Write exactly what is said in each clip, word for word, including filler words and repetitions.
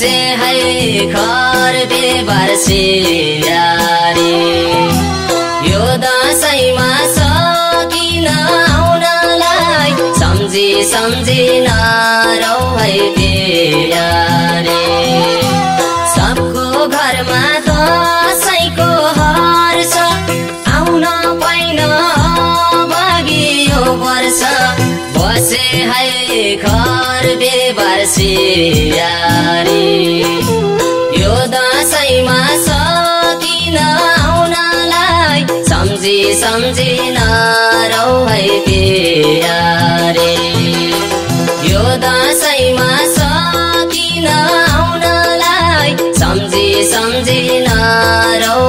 से है खार बेबरसी यारी यो दशैंमा सकिन आउनलाई सम्झी सम्झी नरौ है यारी सबको घरमा दशैंको हर्ष आउन पाइन अबगी यो वर्ष बसे है खार बेबरसी यारी यो दशैंमा सकिन आउनलाई सम्झी सम्झी नरौ है यारी यो दशैंमा सकिन आउनलाई सम्झी सम्झी नरौ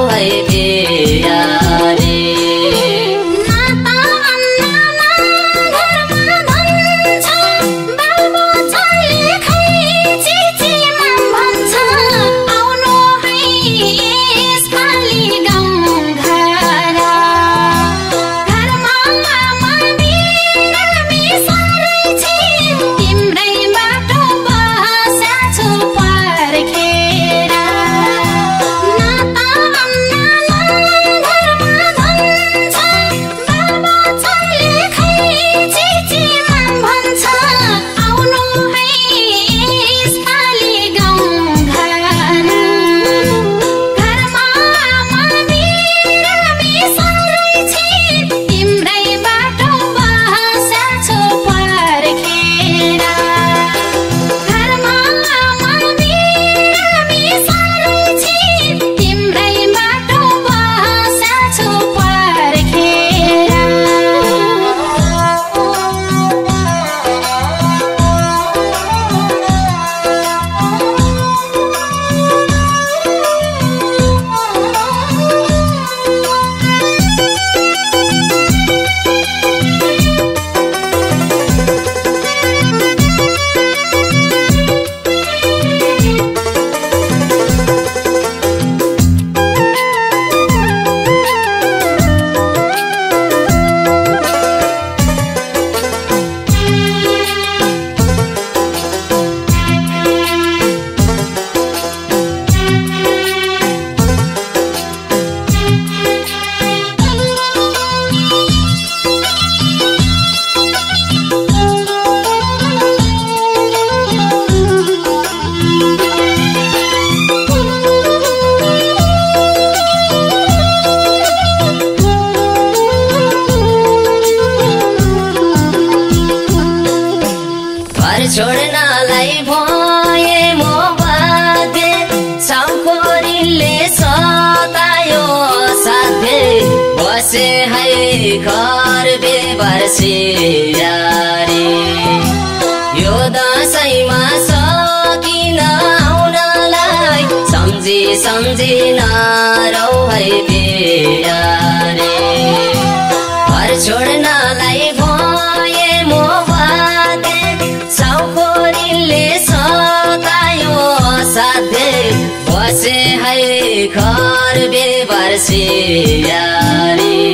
है यारी छोड्नलाई भए म बाध्य साउकोरीले सतायो साथे बसे है घर बेबरसी यारी यो दशैंमा सकिन आउनलाई सम्झी सम्झी नरौ है यारी घर छोड्नलाई भए म बाध्य साउकोरीले सतायो साथे बसे है घर बेबरसी यारी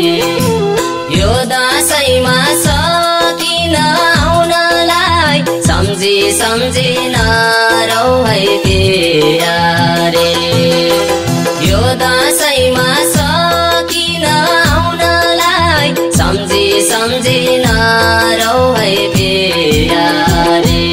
यो दशैंमा सकिन आउनलाई सम्झी सम्झी नरौ है यारी यो दशैंमा सकिन आउनलाई सम्झी सम्झी नरौ है यारी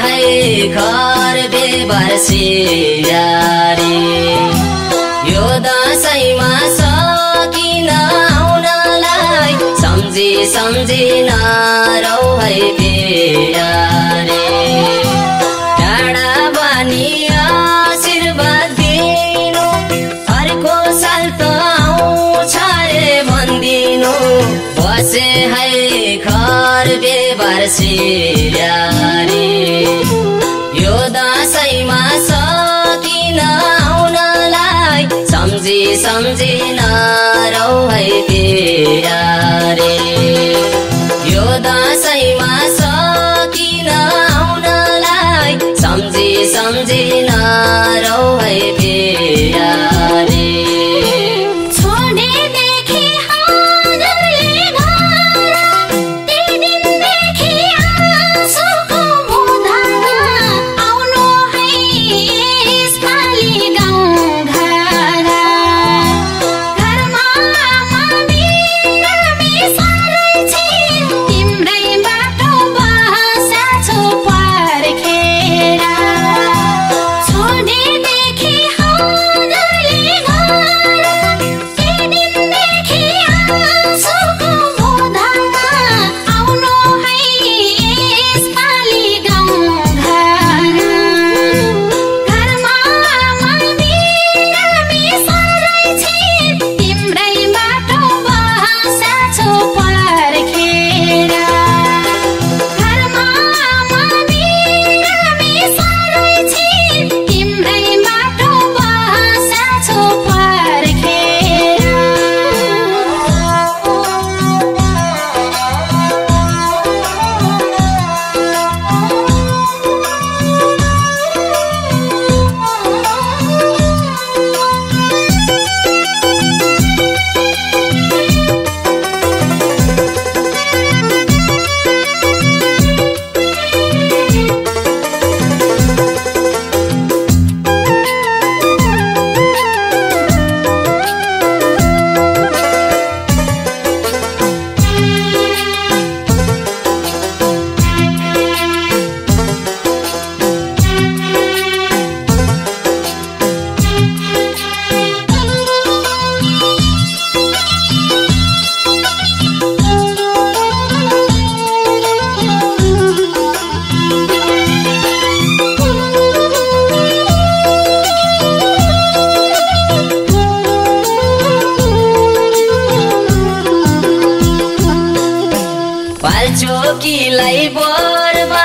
है घर बेबसी यारी यो दशैंमा सकिन आउनलाई सम्झी सम्झी नरौ है के यारी टाढा बानी आशीर्वाद दिनु अर्को साल त आउँछ रे भन्दिनु बसे है घर बेबसी यारी यो दशैंमा सकिन आउनलाई सम्झी सम्झी नरौ है के यारी यो दशैंमा सकिन आउनलाई सम्झी सम्झी नरौ है के यारी चोकीलाई बर मागे देखी केही हुँदैन छोरालाई नभेटी बसे है घर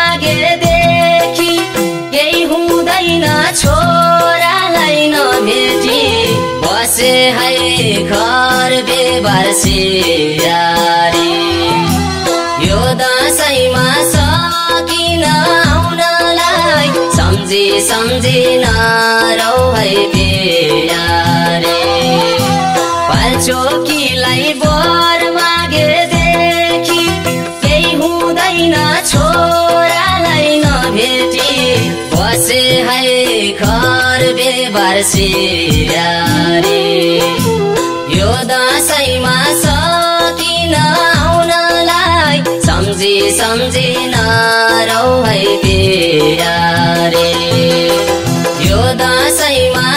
बेबसी यारी यो दशैंमा सकिन आउनलाई सम्झी सम्झी नरौ है के यारी चोकीलाई बर मागे देखी छोरालाई नभेटी बसे है घर बेबसी यारी यो दशैंमा सकिन आउनलाई सम्झी सम्झी नरौ है के यारी यो दशैंमा